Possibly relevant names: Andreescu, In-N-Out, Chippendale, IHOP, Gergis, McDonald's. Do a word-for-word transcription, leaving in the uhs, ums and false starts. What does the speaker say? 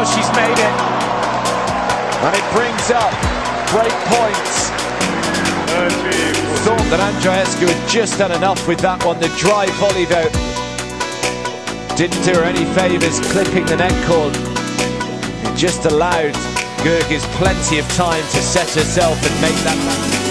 Oh, she's made it. And it brings up great points. Thought that Andreescu had just done enough with that one. The dry volley, though, didn't do her any favours, clipping the neck cord. It just allowed Gergis plenty of time to set herself and make that...